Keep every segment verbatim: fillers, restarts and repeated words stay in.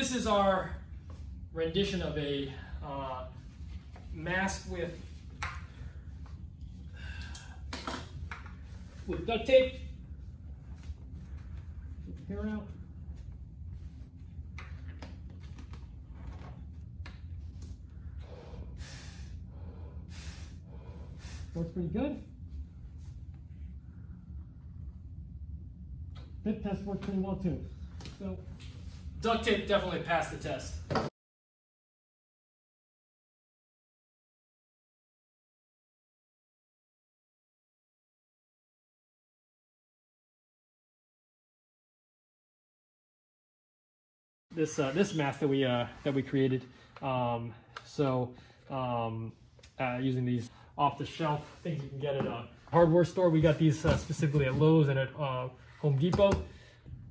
This is our rendition of a uh, mask with with duct tape. Get the hair out. Works pretty good. Fit test worked pretty well too. So duct tape definitely passed the test. This uh, this mask that we uh, that we created, um, so um, uh, using these off-the-shelf things you can get at a hardware store. We got these uh, specifically at Lowe's and at uh, Home Depot.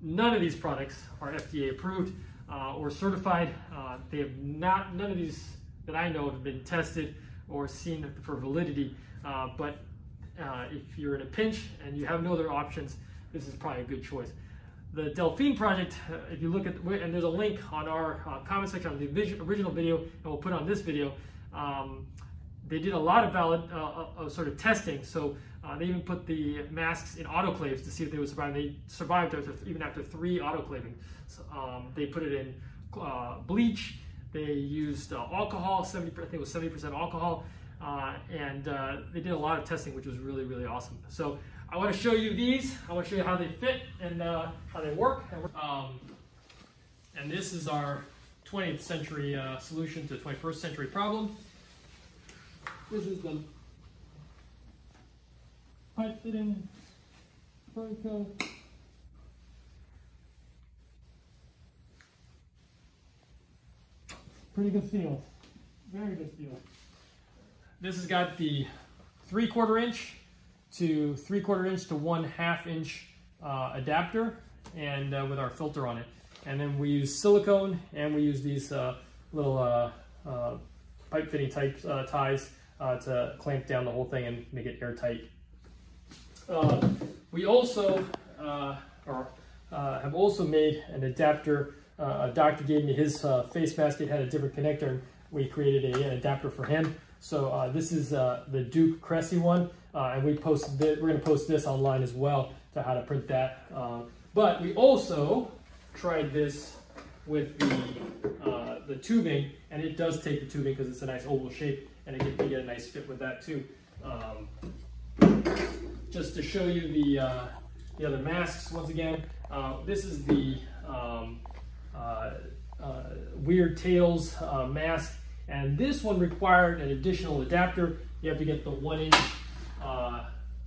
None of these products are F D A approved uh, or certified. Uh, they have not, none of these that I know have been tested or seen for validity, uh, but uh, if you're in a pinch and you have no other options, this is probably a good choice. The Delphine project, uh, if you look at, the, and there's a link on our uh, comment section on the original video, and we'll put on this video, um, they did a lot of valid uh, uh, sort of testing. So uh, they even put the masks in autoclaves to see if they would survive. They survived after, even after three autoclaving. So, um, they put it in uh, bleach. They used uh, alcohol, seventy, I think it was seventy percent alcohol. Uh, and uh, they did a lot of testing, which was really, really awesome. So I want to show you these. I want to show you how they fit and uh, how they work. Um, and this is our twentieth century uh, solution to twenty-first century problem. This is the pipe fitting Franco. Pretty good seal. Very good seal. This has got the three quarter inch to three quarter inch to one half inch uh, adapter, and uh, with our filter on it. And then we use silicone, and we use these uh, little uh, uh, pipe fitting types uh, ties. Uh, to clamp down the whole thing and make it airtight. Uh, we also uh, or, uh, have also made an adapter. Uh, a doctor gave me his uh, face mask. It had a different connector, and we created a, an adapter for him. So uh, this is uh, the Duke Cressy one, uh, and we posted this, we're going to post this online as well to how to print that. Uh, but we also tried this with the, uh, the tubing, and it does take the tubing because it's a nice oval shape. And it can get a nice fit with that too. Um, just to show you the uh, the other masks once again. Uh, this is the um, uh, uh, Weird Tails uh, mask, and this one required an additional adapter. You have to get the one inch uh,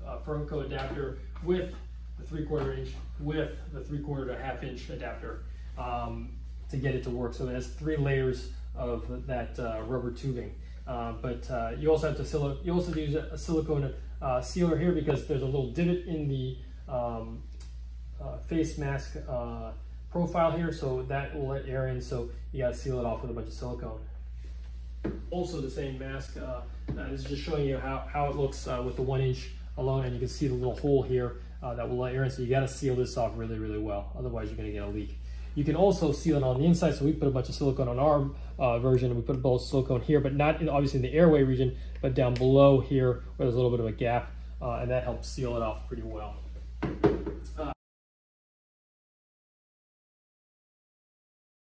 uh, Franco adapter with the three quarter inch with the three quarter to half inch adapter um, to get it to work. So it has three layers of that uh, rubber tubing. Uh, but uh, you also have to silo you also use a silicone uh, sealer here because there's a little divot in the um, uh, face mask uh, profile here, so that will let air in. So you got to seal it off with a bunch of silicone. Also, the same mask uh, is just showing you how how it looks uh, with the one inch alone, and you can see the little hole here uh, that will let air in. So you got to seal this off really, really well. Otherwise, you're going to get a leak. You can also seal it on the inside, so we put a bunch of silicone on our uh, version, and we put a bunch of silicone here, but not in, obviously in the airway region, but down below here where there's a little bit of a gap, uh, and that helps seal it off pretty well. Uh,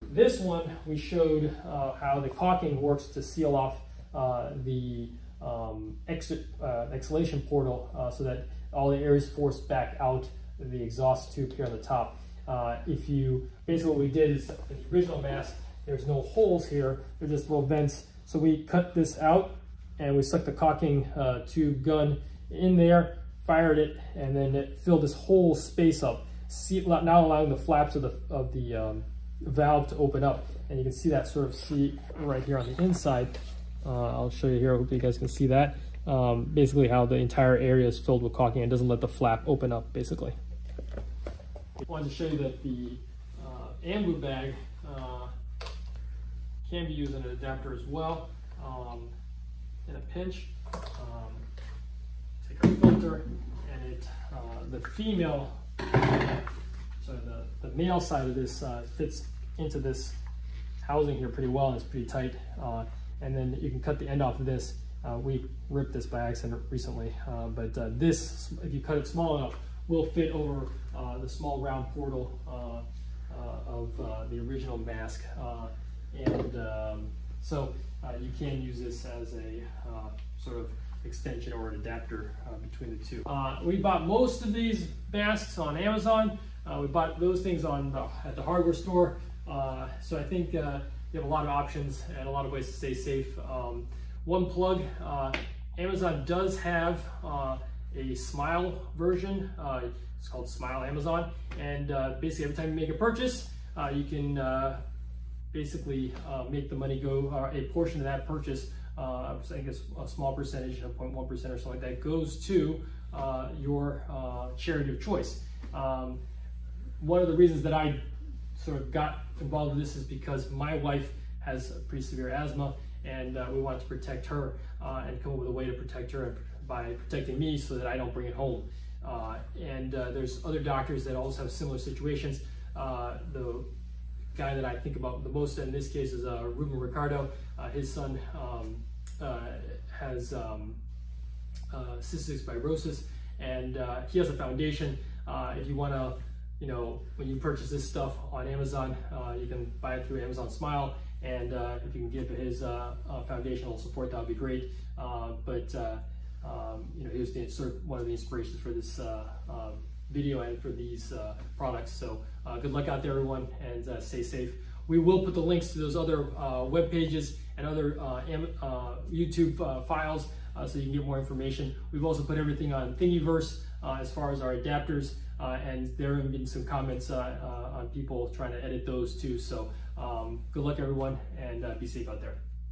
this one, we showed uh, how the caulking works to seal off uh, the um, exit, uh, exhalation portal uh, so that all the air is forced back out the exhaust tube here on the top. Uh, if you, basically what we did is, in the original mask, there's no holes here, they're just little vents. So we cut this out, and we stuck the caulking uh, tube gun in there, fired it, and then it filled this whole space up, see, not allowing the flaps of the, of the um, valve to open up. And you can see that sort of seat right here on the inside. Uh, I'll show you here, hopefully you guys can see that. Um, basically how the entire area is filled with caulking and doesn't let the flap open up, basically. I wanted to show you that the uh, Ambu bag uh, can be used as an adapter as well um, in a pinch. Um, take our filter, and it uh, the female, so the, the male side of this uh, fits into this housing here pretty well, and it's pretty tight. Uh, and then you can cut the end off of this. Uh, we ripped this by accident recently, uh, but uh, this, if you cut it small enough, will fit over uh, the small round portal uh, uh, of uh, the original mask. Uh, and um, so uh, you can use this as a uh, sort of extension or an adapter uh, between the two. Uh, we bought most of these masks on Amazon. Uh, we bought those things on the, at the hardware store. Uh, so I think uh, you have a lot of options and a lot of ways to stay safe. Um, one plug, uh, Amazon does have uh, a Smile version. Uh, it's called Smile Amazon. And uh, basically every time you make a purchase, uh, you can uh, basically uh, make the money go, uh, a portion of that purchase, uh, I guess a small percentage, zero point one percent or something like that, goes to uh, your uh, charity of choice. Um, one of the reasons that I sort of got involved in this is because my wife has pretty severe asthma, and uh, we wanted to protect her uh, and come up with a way to protect her by protecting me so that I don't bring it home. Uh, and uh, there's other doctors that also have similar situations. Uh, the guy that I think about the most in this case is uh, Ruben Ricardo. Uh, his son um, uh, has um, uh, cystic fibrosis, and uh, he has a foundation. Uh, if you want to, you know, when you purchase this stuff on Amazon, uh, you can buy it through Amazon Smile, and uh, if you can give his uh, uh, foundational support, that would be great. Uh, but uh, um, you know, he was the, sort of one of the inspirations for this uh, uh, video and for these uh, products. So uh, good luck out there, everyone, and uh, stay safe. We will put the links to those other uh, web pages and other uh, Am uh, YouTube uh, files, uh, so you can get more information. We've also put everything on Thingiverse uh, as far as our adapters. Uh, and there have been some comments uh, uh, on people trying to edit those too. So um, good luck, everyone, and uh, be safe out there.